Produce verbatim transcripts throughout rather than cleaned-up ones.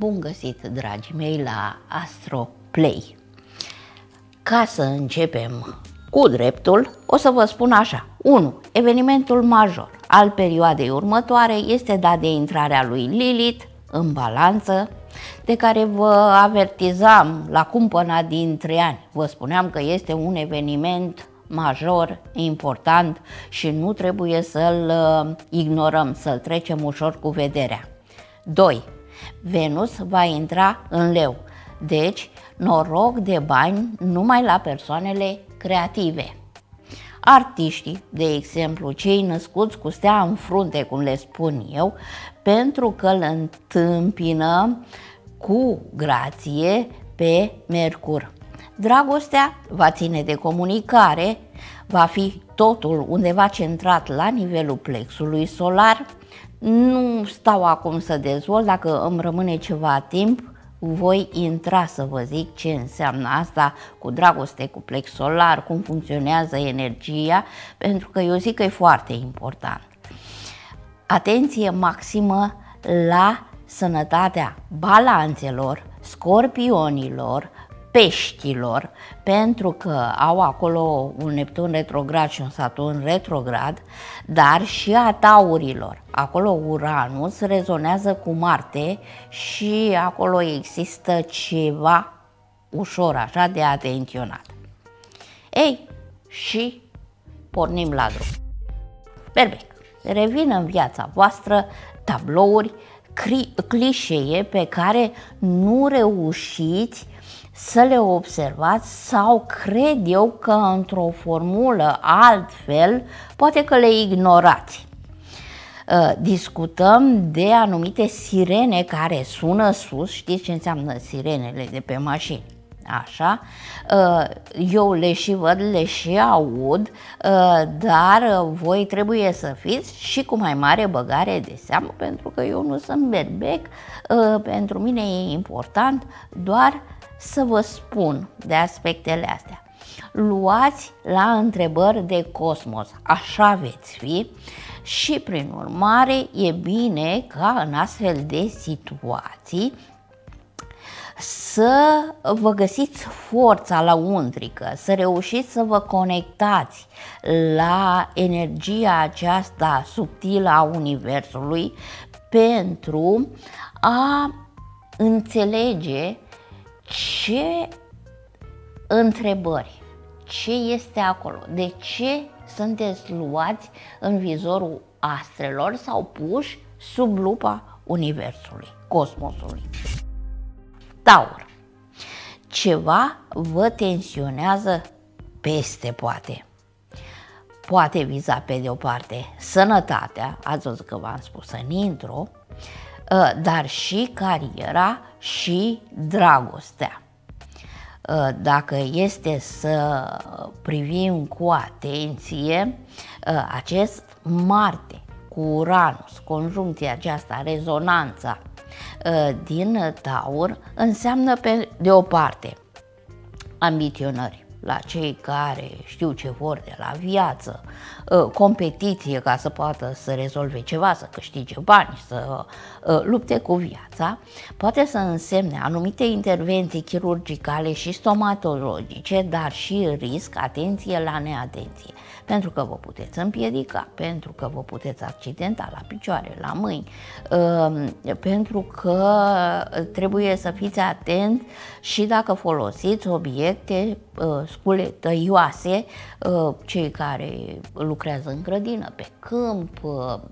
Bun găsit, dragii mei, la AstroPlay. Ca să începem cu dreptul, o să vă spun așa. unu. Evenimentul major al perioadei următoare este dat de intrarea lui Lilith în balanță, de care vă avertizam la cumpăna din trei ani. Vă spuneam că este un eveniment major, important și nu trebuie să-l ignorăm, să-l trecem ușor cu vederea. doi. Venus va intra în leu, deci noroc de bani numai la persoanele creative. Artiștii, de exemplu, cei născuți cu stea în frunte, cum le spun eu, pentru că îl întâmpină cu grație pe Mercur. Dragostea va ține de comunicare, va fi totul undeva centrat la nivelul plexului solar. Nu stau acum să dezvolt, dacă îmi rămâne ceva timp, voi intra să vă zic ce înseamnă asta cu dragoste, cu plex solar, cum funcționează energia, pentru că eu zic că e foarte important. Atenție maximă la sănătatea balanțelor, scorpionilor, peștilor, pentru că au acolo un Neptun retrograd și un Saturn retrograd, dar și a taurilor. Acolo Uranus rezonează cu Marte și acolo există ceva ușor așa de atenționat. Ei, și pornim la drum. Perfect. Revin în viața voastră tablouri, clișee pe care nu reușiți să le observați sau cred eu că într-o formulă altfel, poate că le ignorați. Discutăm de anumite sirene care sună sus, știți ce înseamnă sirenele de pe mașini, așa? Eu le și văd, le și aud, dar voi trebuie să fiți și cu mai mare băgare de seamă, pentru că eu nu sunt berbec, pentru mine e important doar să vă spun de aspectele astea. Luați la întrebări de cosmos, așa veți fi și prin urmare e bine ca în astfel de situații să vă găsiți forța lăuntrică, să reușiți să vă conectați la energia aceasta subtilă a Universului pentru a înțelege ce întrebări, ce este acolo, de ce sunteți luați în vizorul astrelor sau puși sub lupa Universului, Cosmosului. Taur. Ceva vă tensionează peste poate. Poate viza pe de o parte sănătatea, ați văzut că v-am spus în intro, dar și cariera și dragostea. Dacă este să privim cu atenție, acest Marte cu Uranus, conjuncția aceasta, rezonanța din Taur, înseamnă pe de o parte ambiționări la cei care știu ce vor de la viață, competiție ca să poată să rezolve ceva, să câștige bani, să lupte cu viața, poate să însemne anumite intervenții chirurgicale și stomatologice, dar și risc, atenție la neatenție, pentru că vă puteți împiedica, pentru că vă puteți accidenta la picioare, la mâini, pentru că trebuie să fiți atenți și dacă folosiți obiecte scule, tăioase, cei care lucrează în grădină, pe câmp,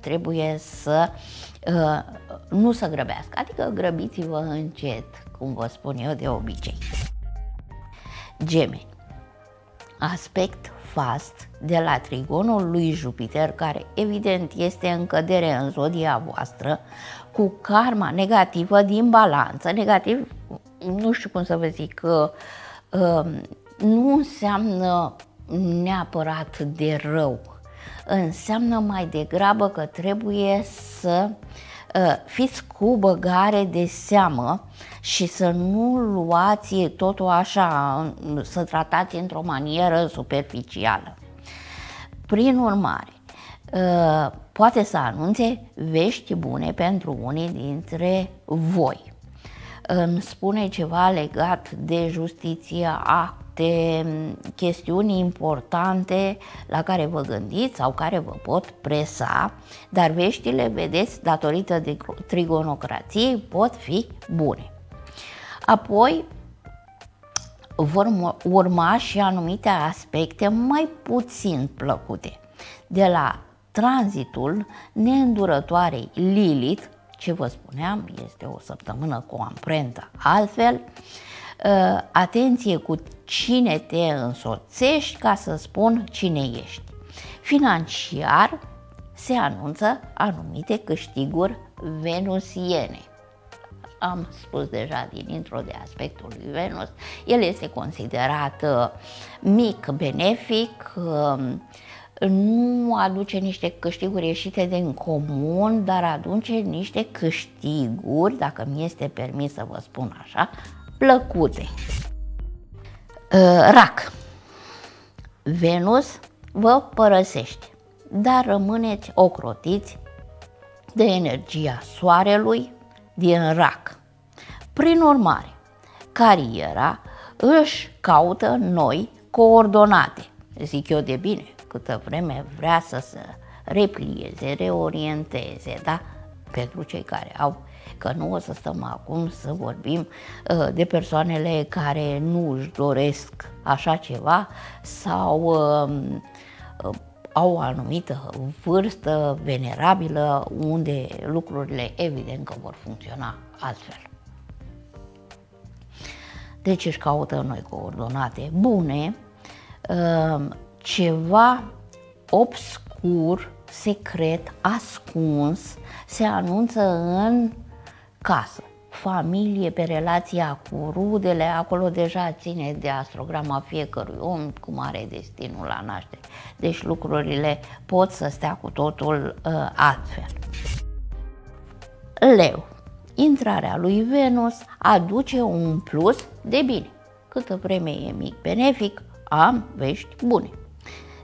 trebuie să nu se grăbească, adică grăbiți-vă încet, cum vă spun eu de obicei. Gemeni. Aspect fast de la trigonul lui Jupiter, care evident este în cădere în zodia voastră, cu karma negativă din balanță. Negativ, nu știu cum să vă zic, că nu înseamnă neapărat de rău, înseamnă mai degrabă că trebuie să fiți cu băgare de seamă și să nu luați totul așa, să tratați într-o manieră superficială. Prin urmare, poate să anunțe vești bune pentru unii dintre voi. îmi spune ceva legat de justiția, acte, chestiuni importante la care vă gândiți sau care vă pot presa, dar veștile, vedeți, datorită de trigonocrației, pot fi bune. Apoi vor urma și anumite aspecte mai puțin plăcute, de la tranzitul neîndurătoarei Lilith, ce vă spuneam, este o săptămână cu o amprentă altfel. Atenție cu cine te însoțești, ca să spun cine ești. Financiar se anunță anumite câștiguri venusiene. Am spus deja din intro de aspectul lui Venus, el este considerat mic, benefic, nu aduce niște câștiguri ieșite din comun, dar aduce niște câștiguri, dacă mi este permis să vă spun așa, plăcute. Rac. Venus vă părăsește, dar rămâneți ocrotiți de energia soarelui din Rac. Prin urmare, cariera își caută noi coordonate, zic eu de bine, câtă vreme vrea să se replieze, reorienteze, da? Pentru cei care au, că nu o să stăm acum să vorbim uh, de persoanele care nu își doresc așa ceva sau uh, uh, au o anumită vârstă venerabilă unde lucrurile evident că vor funcționa altfel. Deci își caută noi coordonate bune, uh, ceva obscur, secret, ascuns, se anunță în casă, familie, pe relația cu rudele, acolo deja ține de astrograma fiecărui om, cum are destinul la naștere. Deci lucrurile pot să stea cu totul uh, altfel. Leu. Intrarea lui Venus aduce un plus de bine. Câtă vreme e mic benefic, am vești bune.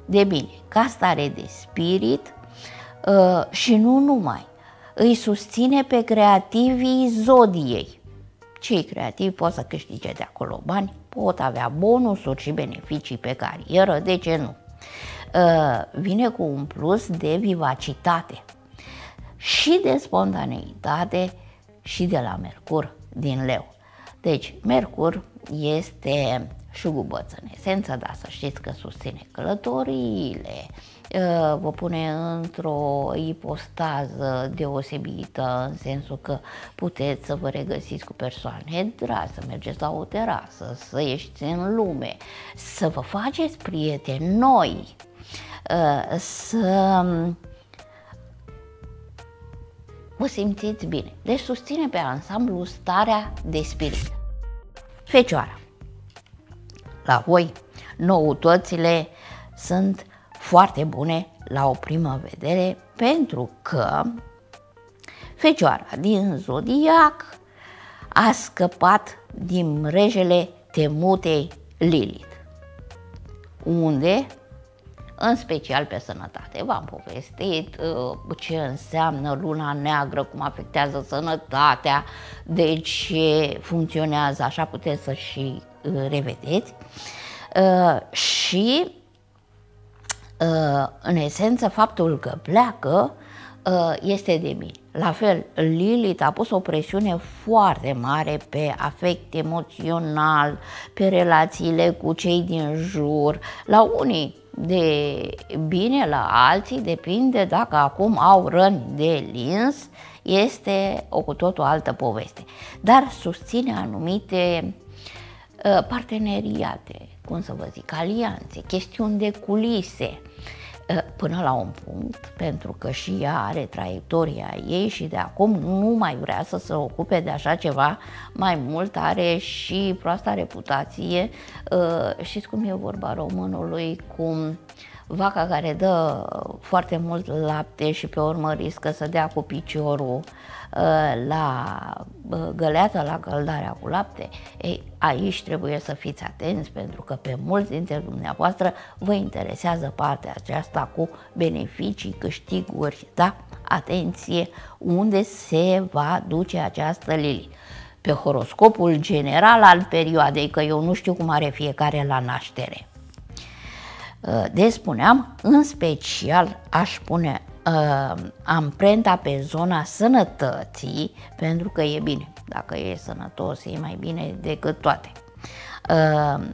De bine, ca stare de spirit uh, și nu numai, îi susține pe creativii zodiei. Cei creativi pot să câștige de acolo bani, pot avea bonusuri și beneficii pe carieră, de ce nu? Uh, vine cu un plus de vivacitate și de spontaneitate și de la Mercur din Leu. Deci, Mercur este șugubăț în esență, dar să știți că susține călătoriile, vă pune într-o ipostază deosebită, în sensul că puteți să vă regăsiți cu persoane dragi, să mergeți la o terasă, să ieșiți în lume, să vă faceți prieteni noi, să vă simțiți bine. Deci susține pe ansamblu starea de spirit. Fecioara. La voi, noutățile sunt foarte bune la o primă vedere, pentru că Fecioara din zodiac a scăpat din mrejele temutei Lilith, unde, în special pe sănătate, v-am povestit ce înseamnă luna neagră, cum afectează sănătatea, de ce funcționează așa, puteți să și revedeți. Uh, și uh, în esență faptul că pleacă uh, este de bine. La fel, Lilith a pus o presiune foarte mare pe afect emoțional, pe relațiile cu cei din jur, la unii de bine, la alții depinde dacă acum au răni de lins, este o cu totul altă poveste, dar susține anumite parteneriate, cum să vă zic, alianțe, chestiuni de culise, până la un punct, pentru că și ea are traiectoria ei și de acum nu mai vrea să se ocupe de așa ceva, mai mult are și proasta reputație, știți cum e vorba românului, cum vaca care dă foarte mult lapte și pe urmă riscă să dea cu piciorul la găleată, la căldarea cu lapte. Ei, aici trebuie să fiți atenți, pentru că pe mulți dintre dumneavoastră vă interesează partea aceasta cu beneficii, câștiguri, da? Atenție unde se va duce această Lilith. pe horoscopul general al perioadei, că eu nu știu cum are fiecare la naștere. Deci spuneam, în special aș pune uh, amprenta pe zona sănătății, pentru că e bine, dacă e sănătos e mai bine decât toate. Uh,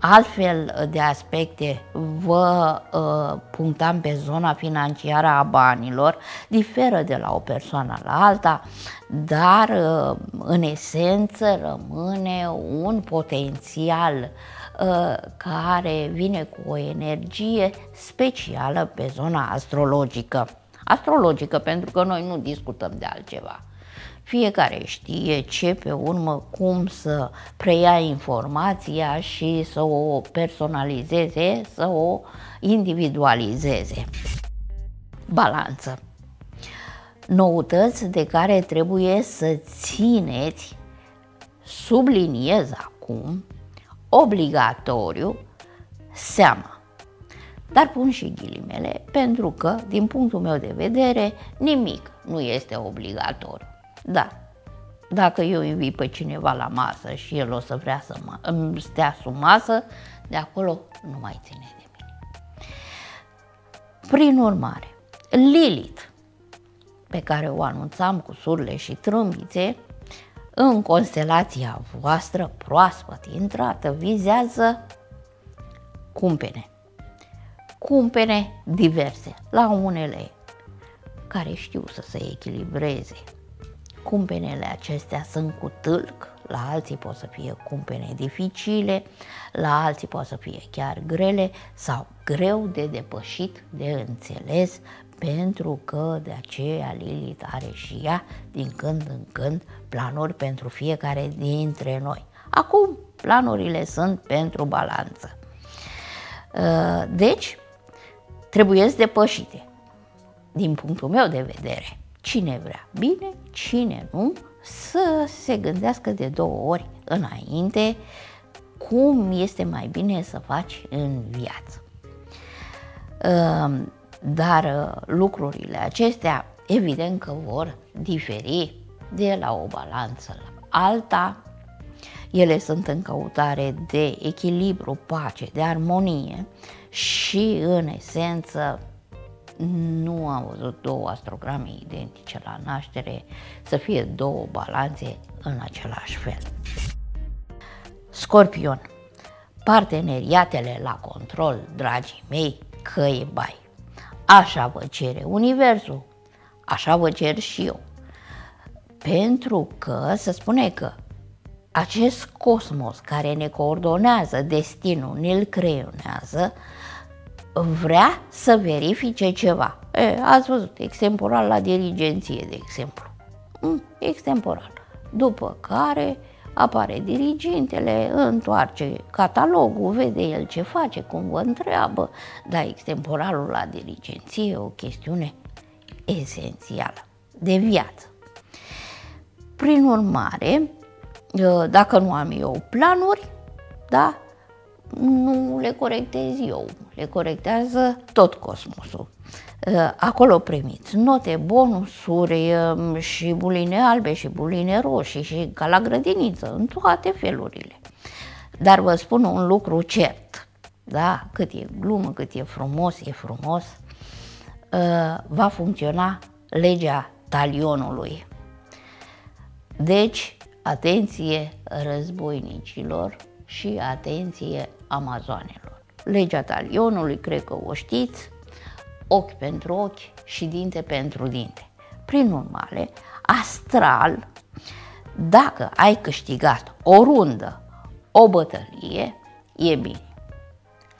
altfel de aspecte vă uh, punctam pe zona financiară a banilor, diferă de la o persoană la alta, dar uh, în esență rămâne un potențial care vine cu o energie specială pe zona astrologică. Astrologică, pentru că noi nu discutăm de altceva. Fiecare știe ce pe urmă, cum să preia informația și să o personalizeze, să o individualizeze. Balanță. Noutăți de care trebuie să țineți, subliniez acum, obligatoriu, seama. Dar pun și ghilimele, pentru că, din punctul meu de vedere, nimic nu este obligatoriu. Da, dacă eu invit pe cineva la masă și el o să vrea să mă, stea sub masă, de acolo nu mai ține de mine. Prin urmare, Lilith, pe care o anunțam cu surle și trâmbițe, în constelația voastră proaspăt intrată, vizează cumpene, cumpene diverse, la unele care știu să se echilibreze. Cumpenele acestea sunt cu tâlc, la alții pot să fie cumpene dificile, la alții pot să fie chiar grele sau greu de depășit, de înțeles, pentru că de aceea Lilith are și ea din când în când planuri pentru fiecare dintre noi. Acum planurile sunt pentru balanță. Deci trebuie să depășite, din punctul meu de vedere. Cine vrea bine, cine nu, să se gândească de două ori înainte cum este mai bine să faci în viață. Dar lucrurile acestea evident că vor diferi de la o balanță la alta. Ele sunt în căutare de echilibru, pace, de armonie și în esență nu am văzut două astrograme identice la naștere să fie două balanțe în același fel. Scorpion. Parteneriatele la control, dragii mei, că e bai. Așa vă cere Universul, așa vă cer și eu. Pentru că se spune că acest cosmos care ne coordonează destinul, ne-l creionează, vrea să verifice ceva. E, ați văzut, extemporal la dirigenție, de exemplu. Mm, extemporal. După care apare dirigintele, întoarce catalogul, vede el ce face, cum vă întreabă, dar extemporalul la dirigenție e o chestiune esențială de viață. Prin urmare, dacă nu am eu planuri, da, nu le corectez eu, le corectează tot cosmosul. Acolo primiți note, bonusuri și buline albe și buline roșii și ca la grădiniță, în toate felurile. Dar vă spun un lucru cert, da? Cât e glumă, cât e frumos, e frumos, va funcționa legea talionului. Deci, atenție războinicilor și atenție amazoanelor. Legea talionului, cred că o știți, ochi pentru ochi și dinte pentru dinte. Prin urmare, astral, dacă ai câștigat o rundă, o bătălie, e bine.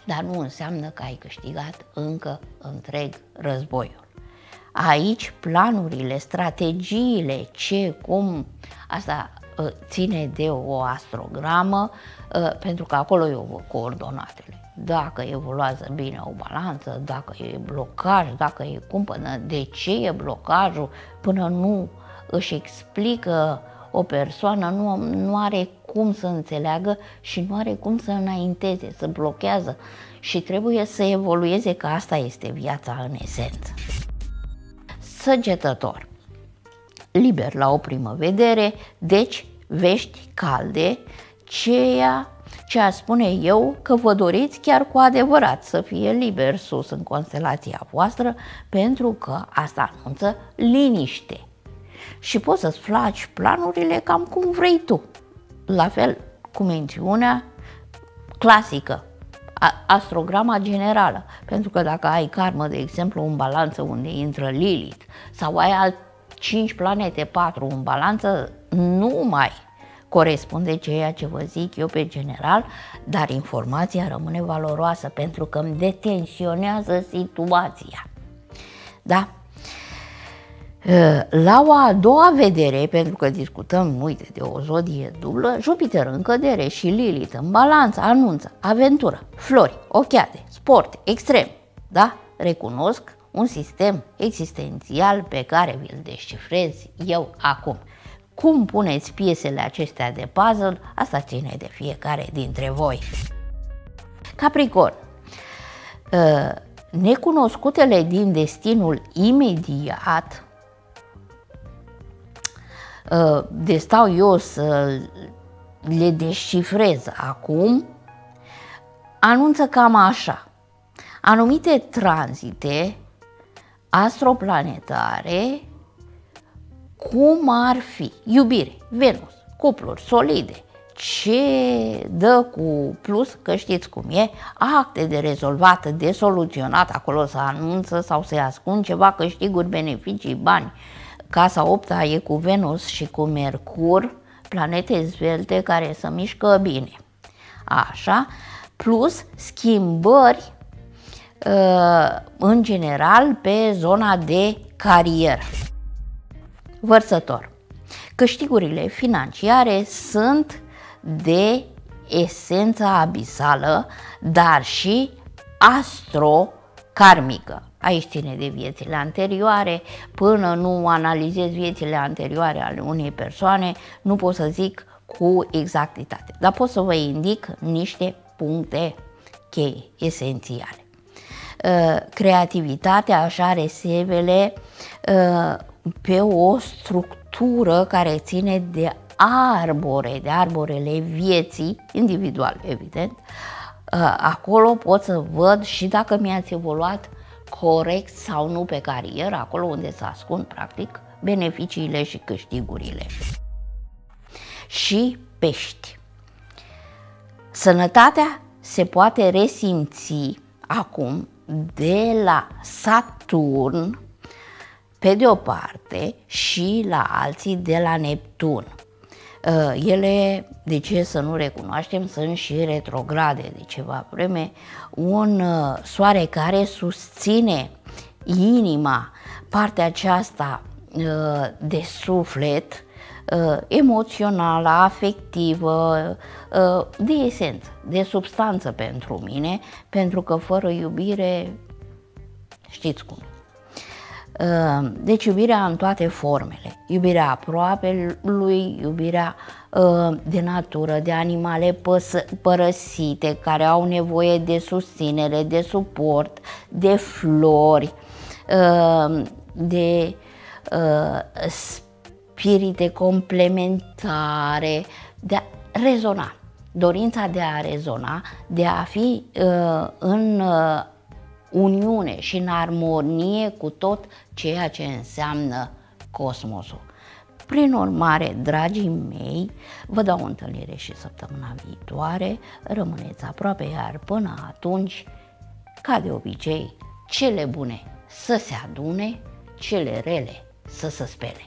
Dar nu înseamnă că ai câștigat încă întreg războiul. Aici planurile, strategiile, ce, cum, asta ține de o astrogramă, pentru că acolo eu văd coordonatele. Dacă evoluează bine o balanță, dacă e blocaj, dacă e cumpănă, de ce e blocajul, până nu își explică o persoană, nu, nu are cum să înțeleagă și nu are cum să înainteze, să blochează și trebuie să evolueze, că asta este viața în esență. Săgetător. Liber la o primă vedere, deci vești calde, ceea ce a spune eu că vă doriți chiar cu adevărat să fie liber sus în constelația voastră, pentru că asta anunță liniște. Și poți să-ți faci planurile cam cum vrei tu, la fel cu mențiunea clasică, astrograma generală, pentru că dacă ai karmă, de exemplu, în balanță unde intră Lilith, sau ai alt cinci planete, patru în balanță, nu mai corespunde ceea ce vă zic eu pe general, dar informația rămâne valoroasă pentru că îmi detensionează situația. Da? La o a doua vedere, pentru că discutăm, uite, de o zodie dublă, Jupiter în cădere și Lilith în balanță anunță aventură, flori, ochiate, sport, extrem, da? Recunosc un sistem existențial pe care vi-l descifrez eu acum. Cum puneți piesele acestea de puzzle, asta ține de fiecare dintre voi. Capricorn. Necunoscutele din destinul imediat destau eu să le descifrez acum, anunță cam așa. Anumite tranzite astroplanetare, cum ar fi iubire, Venus, cupluri solide, ce dă cu plus, că știți cum e, acte de rezolvat, de soluționat, acolo să anunță sau să-i ascund ceva, câștiguri, beneficii, bani. Casa opta e cu Venus și cu Mercur, planete zvelte care se mișcă bine. Așa, plus schimbări în general pe zona de carieră. Vărsător. Câștigurile financiare sunt de esența abisală, dar și astrocarmică. Aici ține de viețile anterioare, până nu analizez viețile anterioare ale unei persoane, nu pot să zic cu exactitate, dar pot să vă indic niște puncte cheie, esențiale. Creativitatea își are sevele pe o structură care ține de arbore, de arborele vieții, individual, evident. Acolo pot să văd și dacă mi-ați evoluat corect sau nu pe carieră, acolo unde se ascund, practic, beneficiile și câștigurile. Și pești. Sănătatea se poate resimți acum de la Saturn, pe de o parte, și la alții de la Neptun. Ele, de ce să nu recunoaștem, sunt și retrograde de ceva vreme. Un soare care susține inima, partea aceasta de suflet, emoțională, afectivă, de esență, de substanță pentru mine, pentru că fără iubire știți cum. Deci iubirea în toate formele, iubirea aproapelui, iubirea de natură, de animale părăsite care au nevoie de susținere, de suport, de flori, de spirite complementare, de a rezona, dorința de a rezona, de a fi în uniune și în armonie cu tot ceea ce înseamnă cosmosul. Prin urmare, dragii mei, vă dau o întâlnire și săptămâna viitoare, rămâneți aproape, iar până atunci, ca de obicei, cele bune să se adune, cele rele să se spele.